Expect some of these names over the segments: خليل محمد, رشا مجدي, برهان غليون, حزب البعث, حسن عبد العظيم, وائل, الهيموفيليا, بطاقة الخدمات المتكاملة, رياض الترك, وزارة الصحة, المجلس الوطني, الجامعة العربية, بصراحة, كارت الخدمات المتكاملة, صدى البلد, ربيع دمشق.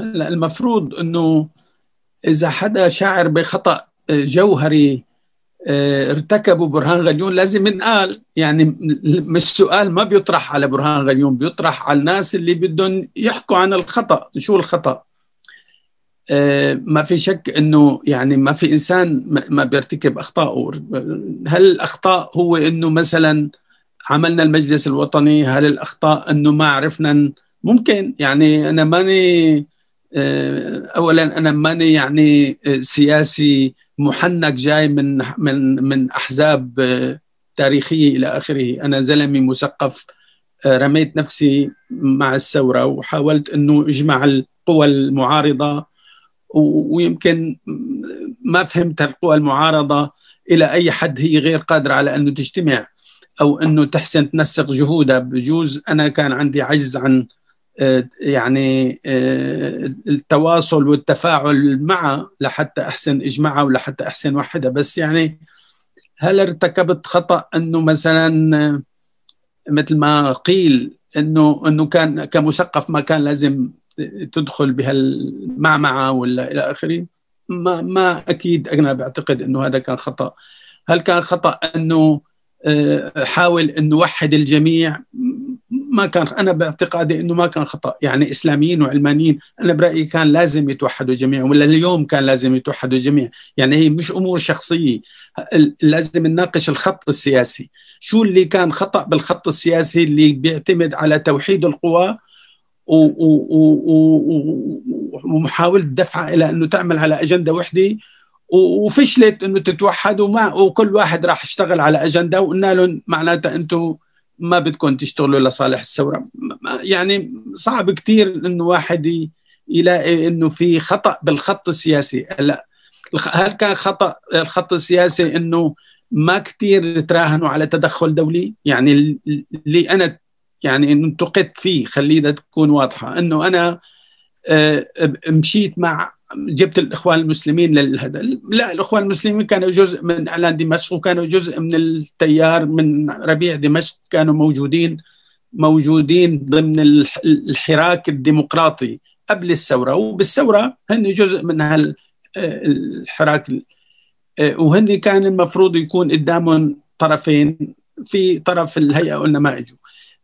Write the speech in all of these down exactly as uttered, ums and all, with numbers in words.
هلا المفروض انه اذا حدا شاعر بخطأ جوهري ارتكبوا برهان غليون لازم ينقال، يعني السؤال ما بيطرح على برهان غليون، بيطرح على الناس اللي بدهم يحكوا عن الخطأ. شو الخطأ؟ اه ما في شك انه يعني ما في انسان ما بيرتكب اخطاء. هل الاخطاء هو انه مثلا عملنا المجلس الوطني؟ هل الاخطاء انه ما عرفنا؟ ممكن، يعني انا ماني اه اولا انا ماني يعني سياسي محنك جاي من من من احزاب تاريخيه الى اخره، انا زلمي مثقف رميت نفسي مع الثوره وحاولت انه اجمع القوى المعارضه، ويمكن ما فهمت القوى المعارضه الى اي حد هي غير قادره على انه تجتمع او انه تحسن تنسق جهودها. بجوز انا كان عندي عجز عن يعني التواصل والتفاعل معه لحتى أحسن إجماعه ولحتى أحسن وحدة. بس يعني هل ارتكبت خطأ أنه مثلا مثل ما قيل أنه أنه كان كمثقف ما كان لازم تدخل بهالمعمعة ولا إلى آخره؟ ما ما أكيد أنا بعتقد أنه هذا كان خطأ. هل كان خطأ أنه حاول أن نوحد الجميع؟ ما كان، أنا باعتقادي أنه ما كان خطأ، يعني إسلاميين وعلمانيين أنا برأيي كان لازم يتوحدوا جميعا، ولا اليوم كان لازم يتوحدوا جميعا. يعني هي مش أمور شخصية، لازم نناقش الخط السياسي، شو اللي كان خطأ بالخط السياسي اللي بيعتمد على توحيد القوى ومحاولة دفعها إلى أنه تعمل على أجندة وحدة وفشلت أنه تتوحد، وما وكل واحد راح يشتغل على أجندة وقلنا لهم معناتها أنتم ما بدكم تشتغلوا لصالح الثورة. يعني صعب كتير انه واحد يلاقي انه في خطأ بالخط السياسي. هلا هل كان خطأ الخط السياسي انه ما كتير تراهنوا على تدخل دولي؟ يعني اللي انا يعني انتقدت فيه، خلينا تكون واضحة، انه انا مشيت مع جبت الإخوان المسلمين لهذا. لا، الإخوان المسلمين كانوا جزء من إعلان دمشق وكانوا جزء من التيار من ربيع دمشق، كانوا موجودين موجودين ضمن الحراك الديمقراطي قبل الثورة، وبالثورة هن جزء من هالحراك، وهن كان المفروض يكون قدامهم طرفين، في طرف الهيئة قلنا ما اجوا.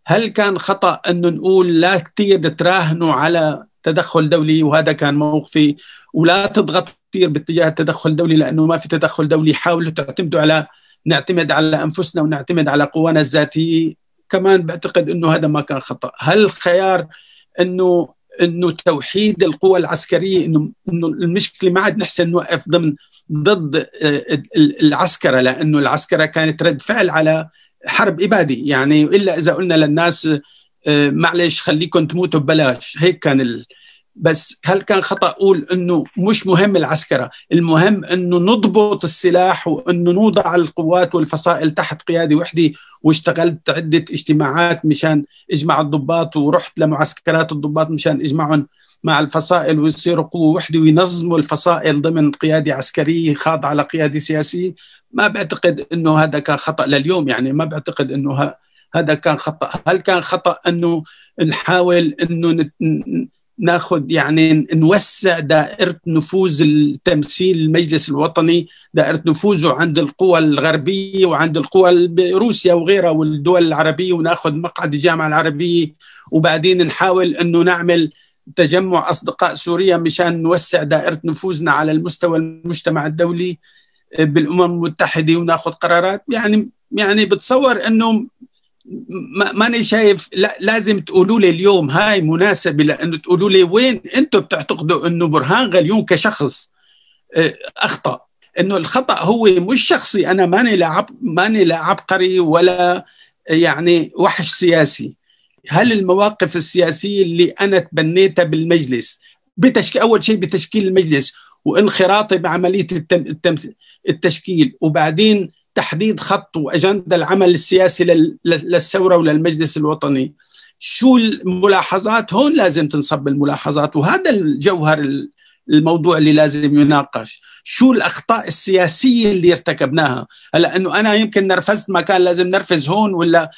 هل كان خطأ أنه نقول لا كثير تراهنوا على تدخل دولي؟ وهذا كان موقفي، ولا تضغط كثير باتجاه التدخل الدولي لانه ما في تدخل دولي، حاولوا تعتمدوا على نعتمد على انفسنا ونعتمد على قوانا الذاتيه. كمان بعتقد انه هذا ما كان خطا. هل الخيار انه انه توحيد القوى العسكريه، انه انه المشكله ما عاد نحسن نوقف ضمن ضد العسكره، لانه العسكره كانت رد فعل على حرب ابادي، يعني الا اذا قلنا للناس معلش خليكم تموتوا ببلاش، هيك كان ال... بس هل كان خطأ اقول انه مش مهم العسكرة، المهم انه نضبط السلاح وانه نوضع القوات والفصائل تحت قيادة وحدي؟ واشتغلت عدة اجتماعات مشان اجمع الضباط، ورحت لمعسكرات الضباط مشان اجمعهم مع الفصائل ويصيروا قوة وحدي وينظموا الفصائل ضمن قيادة عسكرية خاضعة لقيادة سياسية. ما بعتقد انه هذا كان خطأ لليوم، يعني ما بعتقد انه ه... هذا كان خطأ. هل كان خطأ أنه نحاول أنه ناخذ يعني نوسع دائرة نفوذ التمثيل المجلس الوطني، دائرة نفوذه عند القوى الغربية وعند القوى روسيا وغيرها والدول العربية، وناخذ مقعد الجامعة العربية، وبعدين نحاول أنه نعمل تجمع أصدقاء سوريا مشان نوسع دائرة نفوذنا على المستوى المجتمع الدولي بالأمم المتحدة وناخذ قرارات؟ يعني يعني بتصور أنه ما أنا شايف لا لازم تقولوا لي اليوم هاي مناسبة لأنه تقولوا لي وين أنتم بتعتقدوا أنه برهان غليون كشخص أخطأ. أنه الخطأ هو مش شخصي، أنا ماني لا ماني لا عبقري ولا يعني وحش سياسي. هل المواقف السياسية اللي أنا تبنيتها بالمجلس بتشكيل أول شيء بتشكيل المجلس وانخراطي بعملية التشكيل، وبعدين تحديد خط وأجندة العمل السياسي للثورة وللمجلس الوطني، شو الملاحظات؟ هون لازم تنصب الملاحظات، وهذا الجوهر الموضوع اللي لازم يناقش، شو الأخطاء السياسية اللي ارتكبناها؟ هلا أنه أنا يمكن نرفزت ما كان لازم نرفز هون، ولا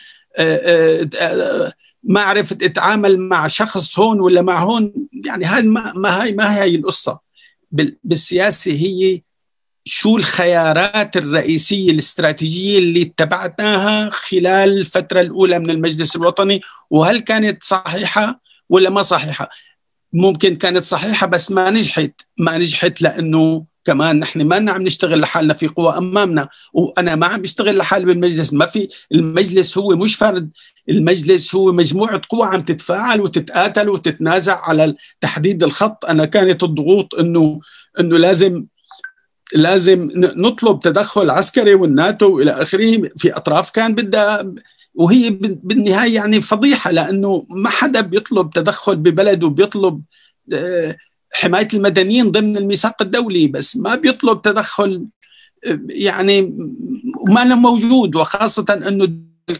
معرفة اتعامل مع شخص هون ولا مع هون، يعني هاي ما هاي ما هي القصة بالسياسة. هي شو الخيارات الرئيسية الاستراتيجية اللي اتبعتناها خلال الفترة الأولى من المجلس الوطني، وهل كانت صحيحة ولا ما صحيحة؟ ممكن كانت صحيحة بس ما نجحت، ما نجحت لأنه كمان نحن ما عم نشتغل لحالنا، في قوى أمامنا، وأنا ما عم بشتغل لحالي بالمجلس. ما في، المجلس هو مش فرد، المجلس هو مجموعة قوى عم تتفاعل وتتقاتل وتتنازع على تحديد الخط. أنا كانت الضغوط إنه إنه لازم لازم نطلب تدخل عسكري والناتو إلى آخره، في أطراف كان بدها، وهي بالنهاية يعني فضيحة، لأنه ما حدا بيطلب تدخل ببلده، بيطلب حماية المدنيين ضمن الميثاق الدولي، بس ما بيطلب تدخل يعني ما له موجود. وخاصة أنه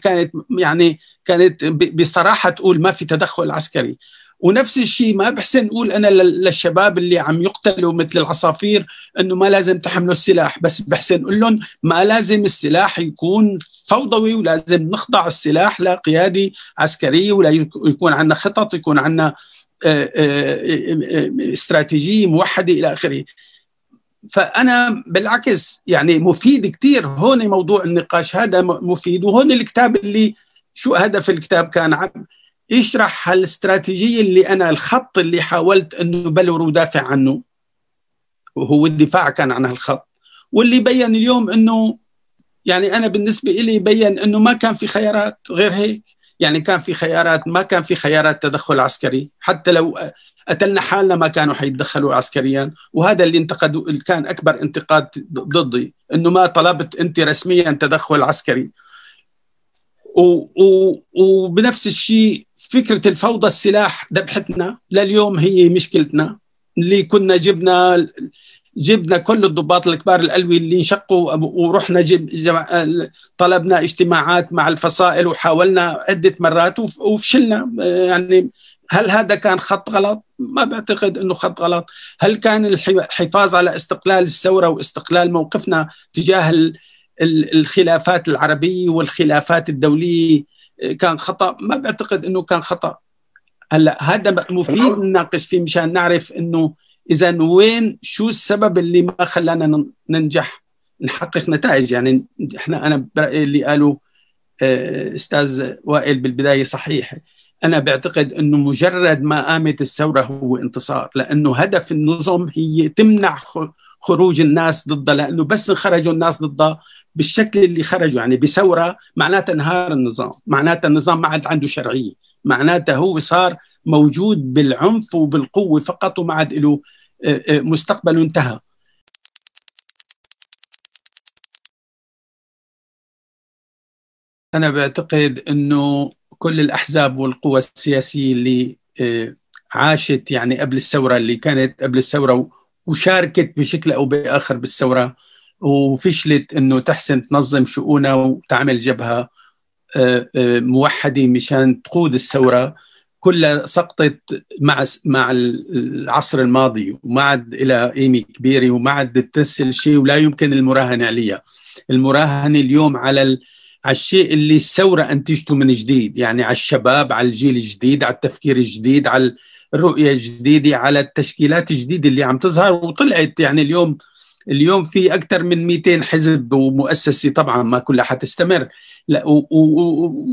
كانت يعني كانت بصراحة تقول ما في تدخل عسكري. ونفس الشيء ما بحسن أقول أنا للشباب اللي عم يقتلوا مثل العصافير أنه ما لازم تحملوا السلاح، بس بحسن أقول لهم ما لازم السلاح يكون فوضوي، ولازم نخضع السلاح لقيادة عسكرية، ولا يكون عندنا خطط، يكون عندنا استراتيجية موحدة إلى آخره. فأنا بالعكس يعني مفيد كتير هون موضوع النقاش، هذا مفيد. وهون الكتاب اللي شو هدف الكتاب كان عم يشرح هالاستراتيجية اللي أنا الخط اللي حاولت أنه بلور ودافع عنه، وهو الدفاع كان عن هالخط، واللي بيّن اليوم أنه يعني أنا بالنسبة إلي بيّن أنه ما كان في خيارات غير هيك. يعني كان في خيارات، ما كان في خيارات تدخل عسكري، حتى لو قتلنا حالنا ما كانوا حيتدخلوا عسكريا. وهذا اللي انتقدوا، اللي كان أكبر انتقاد ضدي، أنه ما طلبت أنت رسميا تدخل عسكري. وبنفس الشيء فكرة الفوضى، السلاح ذبحتنا لليوم، هي مشكلتنا اللي كنا جبنا جبنا كل الضباط الكبار القلوي اللي انشقوا، ورحنا جب طلبنا اجتماعات مع الفصائل وحاولنا عدة مرات وفشلنا. يعني هل هذا كان خط غلط؟ ما بعتقد أنه خط غلط. هل كان الحفاظ على استقلال الثورة واستقلال موقفنا تجاه الخلافات العربية والخلافات الدولية كان خطأ؟ ما بعتقد أنه كان خطأ. هلا هذا مفيد نناقش فيه مشان نعرف أنه إذا وين، شو السبب اللي ما خلانا ننجح نحقق نتائج. يعني إحنا، أنا برأيي اللي قالوا أستاذ وائل بالبداية صحيح. أنا بعتقد أنه مجرد ما قامت الثورة هو انتصار، لأنه هدف النظم هي تمنع خروج الناس ضده، لأنه بس خرجوا الناس ضده بالشكل اللي خرجوا يعني بثورة، معناتها انهار النظام، معناتها النظام ما عاد عنده شرعية، معناتها هو صار موجود بالعنف وبالقوة فقط وما عاد له مستقبل، انتهى. أنا بعتقد أنه كل الأحزاب والقوى السياسية اللي عاشت يعني قبل الثورة، اللي كانت قبل الثورة وشاركت بشكل أو بآخر بالثورة وفشلت أنه تحسن تنظم شؤونها وتعمل جبهة موحدة مشان تقود الثورة، كلها سقطت مع مع العصر الماضي، وما عاد لها قيمه كبيره، وما عاد تمثل شيء، ولا يمكن المراهنه عليها. المراهنه اليوم على ال... على الشيء اللي الثوره انتجته من جديد، يعني على الشباب، على الجيل الجديد، على التفكير الجديد، على الرؤيه الجديده، على التشكيلات الجديده اللي عم تظهر وطلعت. يعني اليوم اليوم في اكثر من مئتين حزب ومؤسسه، طبعا ما كلها حتستمر، لا و و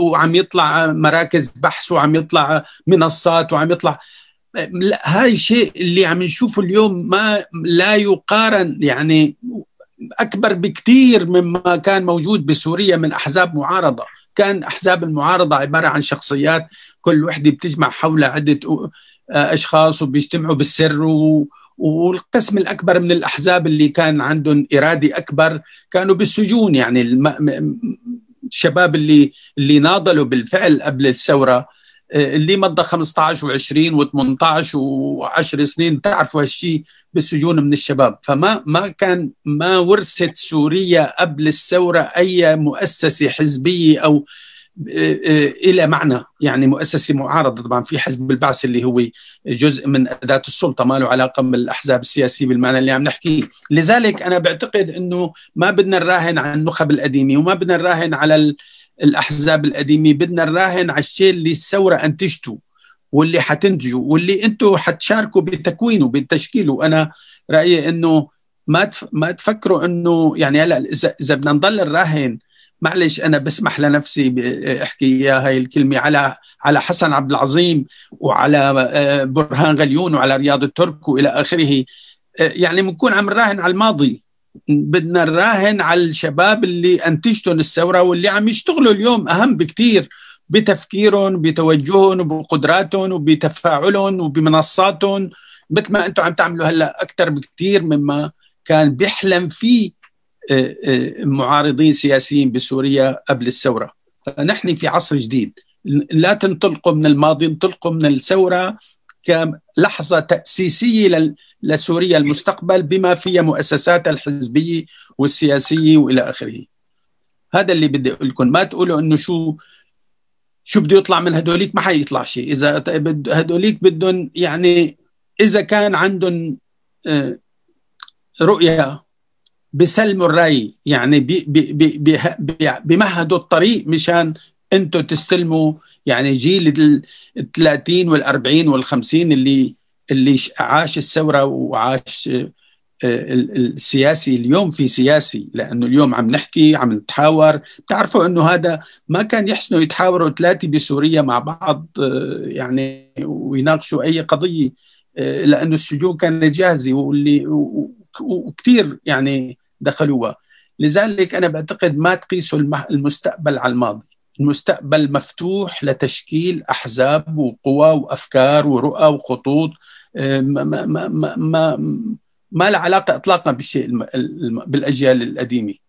وعم يطلع مراكز بحث، وعم يطلع منصات، وعم يطلع، لا هاي شيء اللي عم نشوفه اليوم ما لا يقارن، يعني اكبر بكثير مما كان موجود بسوريا من احزاب معارضه. كان احزاب المعارضه عباره عن شخصيات، كل وحده بتجمع حول عده اشخاص وبيجتمعوا بالسر، و والقسم الأكبر من الأحزاب اللي كان عندهم إرادة أكبر كانوا بالسجون. يعني الشباب اللي اللي ناضلوا بالفعل قبل الثورة، اللي مضى خمسة عشر و20 و18 و10 سنين، بتعرفوا هالشيء، بالسجون من الشباب. فما ما كان ما ورثت سوريا قبل الثورة أي مؤسسة حزبية أو إلى معنى، يعني مؤسسة معارضة. طبعا في حزب البعث اللي هو جزء من أداة السلطة، ما له علاقة بالأحزاب السياسية بالمعنى اللي عم نحكيه. لذلك أنا بعتقد أنه ما بدنا نراهن على النخب القديمة، وما بدنا نراهن على الأحزاب القديمة، بدنا نراهن على الشيء اللي الثورة أنتجته واللي حتنتجه واللي أنتوا حتشاركوا بتكوينه بتشكيله. أنا رأيي أنه ما ما تفكروا أنه يعني هلا إذا بدنا نضل نراهن، معلش أنا بسمح لنفسي أحكي هاي الكلمة على على حسن عبد العظيم وعلى برهان غليون وعلى رياض الترك وإلى آخره، يعني بنكون عم نراهن على الماضي. بدنا نراهن على الشباب اللي أنتجتهم الثورة واللي عم يشتغلوا اليوم أهم بكتير بتفكيرهم بتوجههم وبقدراتهم وبتفاعلهم وبمنصاتهم، مثل ما أنتم عم تعملوا هلأ أكتر بكتير مما كان بيحلم فيه معارضين سياسيين بسوريا قبل الثورة. نحن في عصر جديد، لا تنطلقوا من الماضي، انطلقوا من الثورة كلحظة تأسيسية لسوريا المستقبل بما فيها مؤسساتها الحزبية والسياسية وإلى آخره. هذا اللي بدي أقول لكم، ما تقولوا إنه شو شو بده يطلع من هدوليك، ما حيطلع شيء. إذا هدوليك بدهم يعني إذا كان عندهم رؤية بسلموا الرأي، يعني بي بي بي بي بمهدوا الطريق مشان أنتوا تستلموا يعني جيل الثلاثين والأربعين والخمسين اللي اللي عاش الثورة وعاش السياسي. اليوم في سياسي، لأنه اليوم عم نحكي عم نتحاور، بتعرفوا أنه هذا ما كان يحسنوا يتحاوروا ثلاثة بسوريا مع بعض يعني ويناقشوا أي قضية، لأنه السجون كانت جاهزة واللي وكثير يعني دخلوها. لذلك أنا بعتقد ما تقيسوا المستقبل على الماضي، المستقبل مفتوح لتشكيل أحزاب وقوى وأفكار ورؤى وخطوط ما ما ما ما ما, ما له علاقة إطلاقا بالشيء بالأجيال القديمة.